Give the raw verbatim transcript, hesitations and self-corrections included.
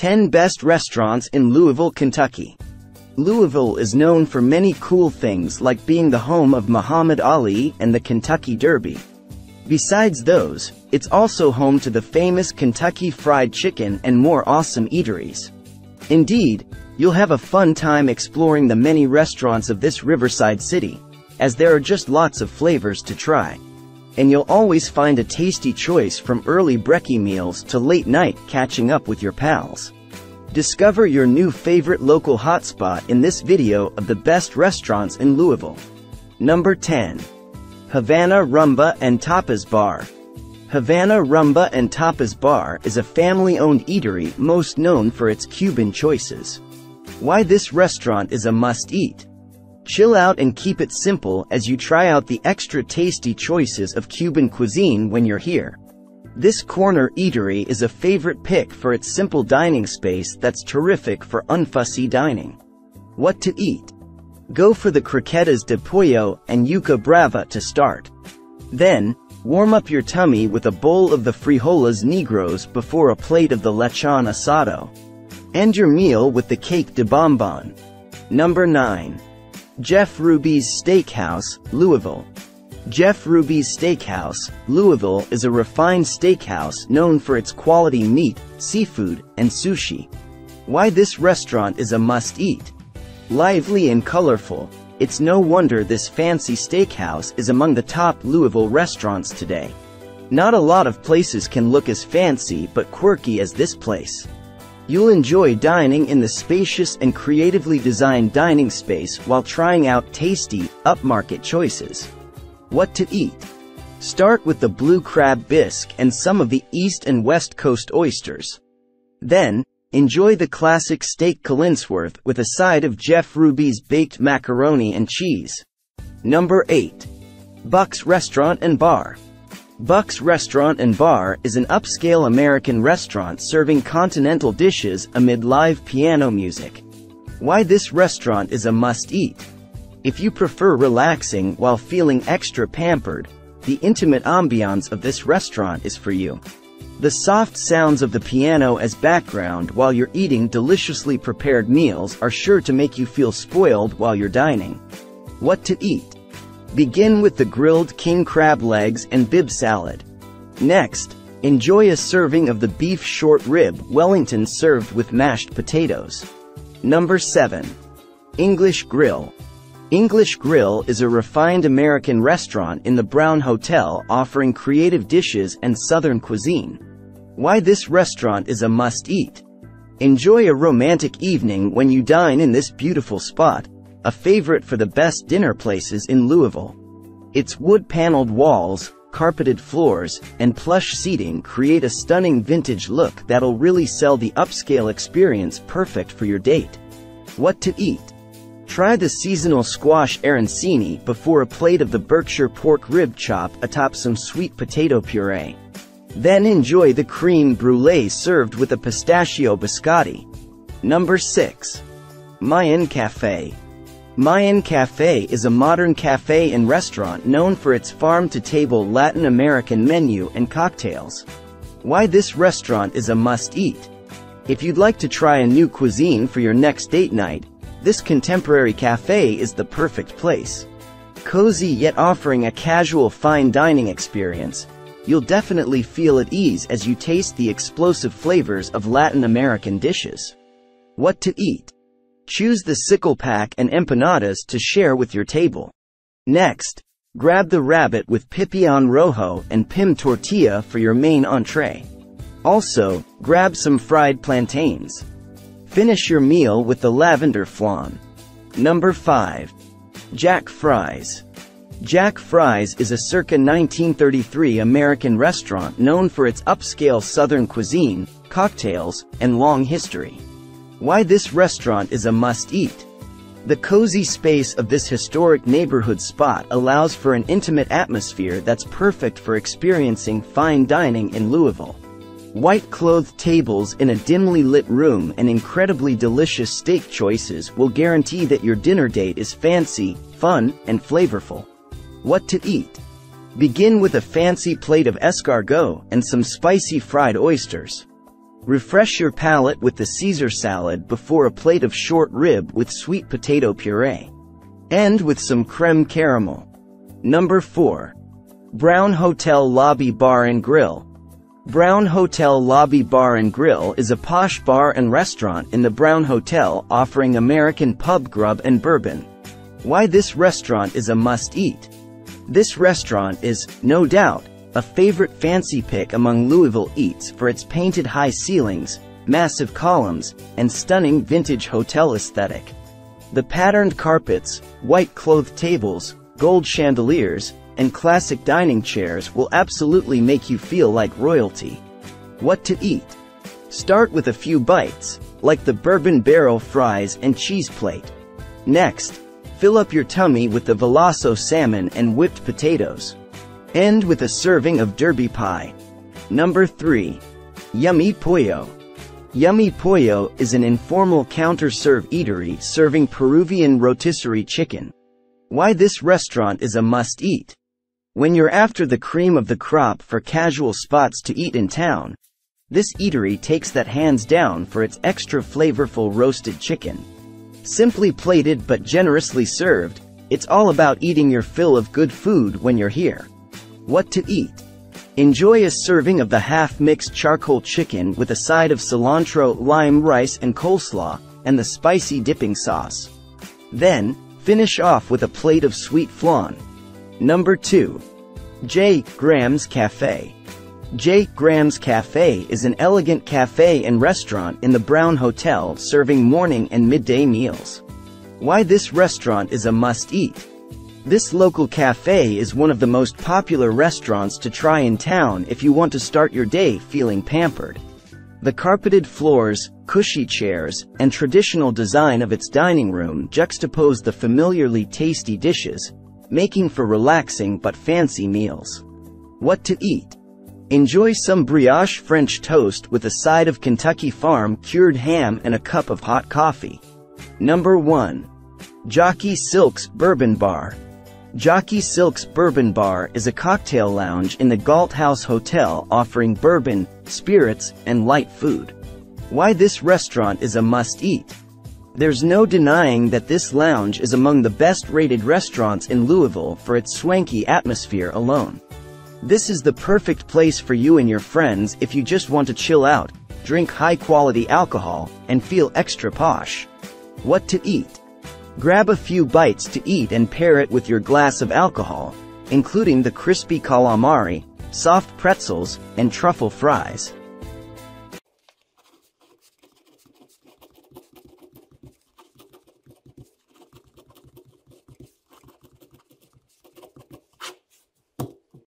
ten Best Restaurants in Louisville, Kentucky. Louisville is known for many cool things like being the home of Muhammad Ali and the Kentucky Derby. Besides those, it's also home to the famous Kentucky Fried Chicken and more awesome eateries. Indeed, you'll have a fun time exploring the many restaurants of this riverside city, as there are just lots of flavors to try. And you'll always find a tasty choice from early brekkie meals to late night catching up with your pals. Discover your new favorite local hotspot in this video of the best restaurants in Louisville. Number ten. Havana Rumba and Tapas Bar. Havana Rumba and Tapas Bar is a family-owned eatery most known for its Cuban choices. Why this restaurant is a must-eat. Chill out and keep it simple as you try out the extra tasty choices of Cuban cuisine when you're here. This corner eatery is a favorite pick for its simple dining space that's terrific for unfussy dining. What to eat? Go for the croquetas de pollo and yuca brava to start. Then, warm up your tummy with a bowl of the frijoles negros before a plate of the lechon asado. End your meal with the cake de bonbon. Number nine. Jeff Ruby's Steakhouse, Louisville. Jeff Ruby's Steakhouse, Louisville is a refined steakhouse known for its quality meat, seafood, and sushi. Why this restaurant is a must-eat. Lively and colorful, it's no wonder this fancy steakhouse is among the top Louisville restaurants today. Not a lot of places can look as fancy but quirky as this place. You'll enjoy dining in the spacious and creatively designed dining space while trying out tasty, upmarket choices. What to eat? Start with the blue crab bisque and some of the East and West Coast oysters. Then, enjoy the classic steak Collinsworth with a side of Jeff Ruby's baked macaroni and cheese. Number eight. Buck's Restaurant and Bar. Buck's Restaurant and Bar is an upscale American restaurant serving continental dishes amid live piano music. Why this restaurant is a must-eat. If you prefer relaxing while feeling extra pampered, the intimate ambiance of this restaurant is for you. The soft sounds of the piano as background while you're eating deliciously prepared meals are sure to make you feel spoiled while you're dining. What to eat? Begin with the grilled king crab legs and bib salad. Next, enjoy a serving of the beef short rib Wellington served with mashed potatoes. Number seven. English Grill. English Grill is a refined American restaurant in the Brown Hotel offering creative dishes and Southern cuisine. Why this restaurant is a must-eat. Enjoy a romantic evening when you dine in this beautiful spot, a favorite for the best dinner places in Louisville. Its wood-paneled walls, carpeted floors, and plush seating create a stunning vintage look that'll really sell the upscale experience perfect for your date. What to eat? Try the seasonal squash arancini before a plate of the Berkshire pork rib chop atop some sweet potato puree. Then enjoy the crème brûlée served with a pistachio biscotti. Number six. Mayan Cafe. Mayan Cafe is a modern cafe and restaurant known for its farm-to-table Latin American menu and cocktails. Why this restaurant is a must-eat. If you'd like to try a new cuisine for your next date night, this contemporary cafe is the perfect place. Cozy yet offering a casual fine dining experience, you'll definitely feel at ease as you taste the explosive flavors of Latin American dishes. What to eat? Choose the sickle pack and empanadas to share with your table. Next, grab the rabbit with pipion rojo and pim tortilla for your main entree. Also, grab some fried plantains. Finish your meal with the lavender flan. Number five. Jack Fries. Jack Fries is a circa nineteen thirty-three American restaurant known for its upscale Southern cuisine, cocktails, and long history. Why this restaurant is a must-eat. The cozy space of this historic neighborhood spot allows for an intimate atmosphere that's perfect for experiencing fine dining in Louisville. White-clothed tables in a dimly lit room and incredibly delicious steak choices will guarantee that your dinner date is fancy, fun, and flavorful. What to eat? Begin with a fancy plate of escargot and some spicy fried oysters. Refresh your palate with the Caesar salad before a plate of short rib with sweet potato puree. End with some creme caramel. Number four. Brown Hotel Lobby Bar and Grill. Brown Hotel Lobby Bar and Grill is a posh bar and restaurant in the Brown Hotel offering American pub grub and bourbon. Why this restaurant is a must-eat. This restaurant is, no doubt, a favorite fancy pick among Louisville eats for its painted high ceilings, massive columns, and stunning vintage hotel aesthetic. The patterned carpets, white clothed tables, gold chandeliers, and classic dining chairs will absolutely make you feel like royalty. What to eat? Start with a few bites, like the bourbon barrel fries and cheese plate. Next, fill up your tummy with the Veloso salmon and whipped potatoes. End with a serving of Derby pie. Number three. Yummy Pollo. Yummy Pollo is an informal counter-serve eatery serving Peruvian rotisserie chicken. Why this restaurant is a must-eat. When you're after the cream of the crop for casual spots to eat in town, this eatery takes that hands down for its extra flavorful roasted chicken. Simply plated but generously served, it's all about eating your fill of good food when you're here. What to eat? Enjoy a serving of the half-mixed charcoal chicken with a side of cilantro, lime rice and coleslaw, and the spicy dipping sauce. Then, finish off with a plate of sweet flan. Number two. J Graham's Cafe. J Graham's Cafe is an elegant cafe and restaurant in the Brown Hotel serving morning and midday meals. Why this restaurant is a must-eat. This local cafe is one of the most popular restaurants to try in town if you want to start your day feeling pampered. The carpeted floors, cushy chairs, and traditional design of its dining room juxtapose the familiarly tasty dishes, making for relaxing but fancy meals. What to eat? Enjoy some brioche French toast with a side of Kentucky Farm cured ham and a cup of hot coffee. Number one. Jockey Silks Bourbon Bar. Jockey Silks Bourbon Bar is a cocktail lounge in the Galt House Hotel offering bourbon, spirits, and light food. Why this restaurant is a must-eat. There's no denying that this lounge is among the best-rated restaurants in Louisville for its swanky atmosphere alone. This is the perfect place for you and your friends if you just want to chill out, drink high-quality alcohol, and feel extra posh. What to eat? Grab a few bites to eat and pair it with your glass of alcohol, including the crispy calamari, soft pretzels, and truffle fries.